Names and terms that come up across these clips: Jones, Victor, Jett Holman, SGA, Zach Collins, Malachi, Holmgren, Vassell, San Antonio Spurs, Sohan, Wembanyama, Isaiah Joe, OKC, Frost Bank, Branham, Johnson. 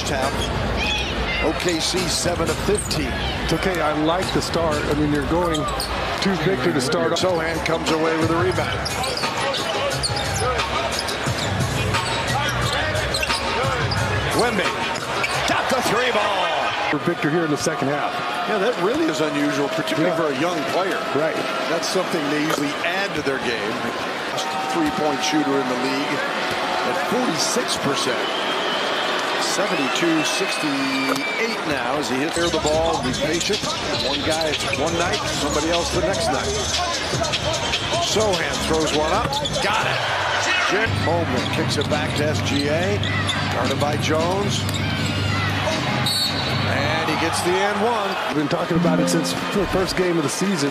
first half. OKC 7 of 15. It's okay, I like the start. I mean, you're going to Victor to start. Sohan comes away with a rebound. Wemby got the three ball. For Victor here in the second half. Yeah, that really is unusual, particularly for a young player. Right. That's something they usually add to their game. Three-point shooter in the league at 46%. 72-68 now as he hits the ball. Be patient. One guy one night, somebody else the next night. Sohan throws one up. Got it. Jett Holman kicks it back to SGA. Guarded by Jones. And he gets the and one. We've been talking about it since the first game of the season.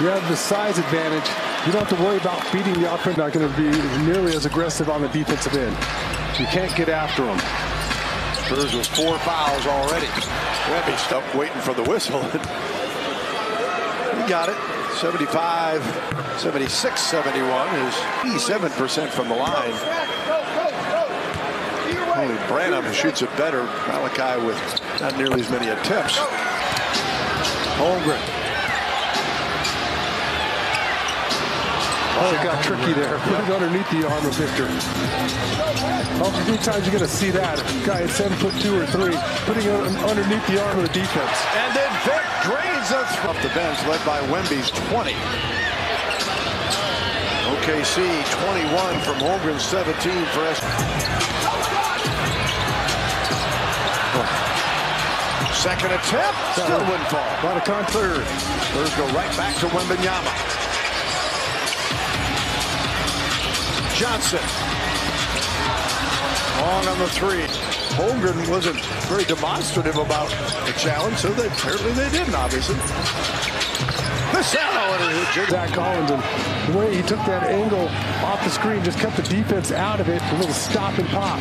You have the size advantage. You don't have to worry about beating the offense. Not going to be nearly as aggressive on the defensive end. You can't get after him. Spurs with 4 fouls already. Webby stuck waiting for the whistle. He got it. 75, 76, 71 is 87% from the line. Only Branham shoots it better. Malachi with not nearly as many attempts. Holmgren. Oh, it got tricky there. Put it underneath the arm of Victor. A few times you're going to see that. Guy at 7'2" or 3, putting it underneath the arm of the defense. And then Vic drains us off the bench, led by Wemby's 20. OKC 21 from Holmgren, 17 for us. Second attempt, still wouldn't fall. What a counter. Spurs go right back to Wembanyama. Johnson, long on the three. Holmgren wasn't very demonstrative about the challenge, so they, apparently they didn't, obviously. Zach Collins, and the way he took that angle off the screen, just kept the defense out of it, a little stop and pop.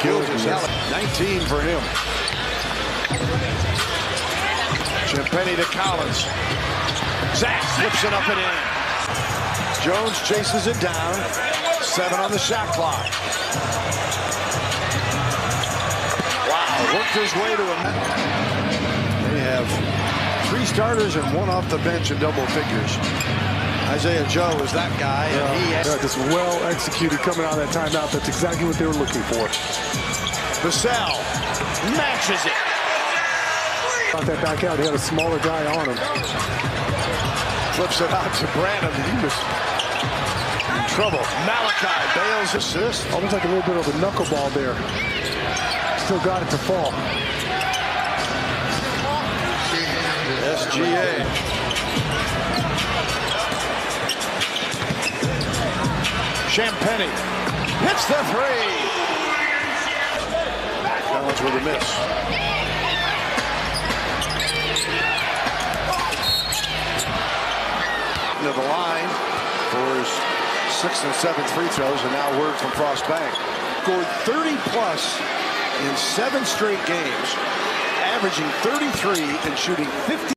Kills his 19 for him. Champagne to Collins. Zach slips it up and in. Jones chases it down. 7 on the shot clock. Wow, worked his way to a net. They have 3 starters and 1 off the bench in double figures. Isaiah Joe is that guy. And he just well executed coming out of that timeout. That's exactly what they were looking for. Vassell matches it. Got that back out. He had a smaller guy on him. Flips it out to Branham. He was in trouble. Malachi bails assist. Almost like a little bit of a knuckleball there. Still got it to fall. SGA. Champagne hits the three. Collins with a miss. Of the line for his 6th and 7th free throws, and now word from Frost Bank. Scored 30+ in 7 straight games, averaging 33 and shooting 50.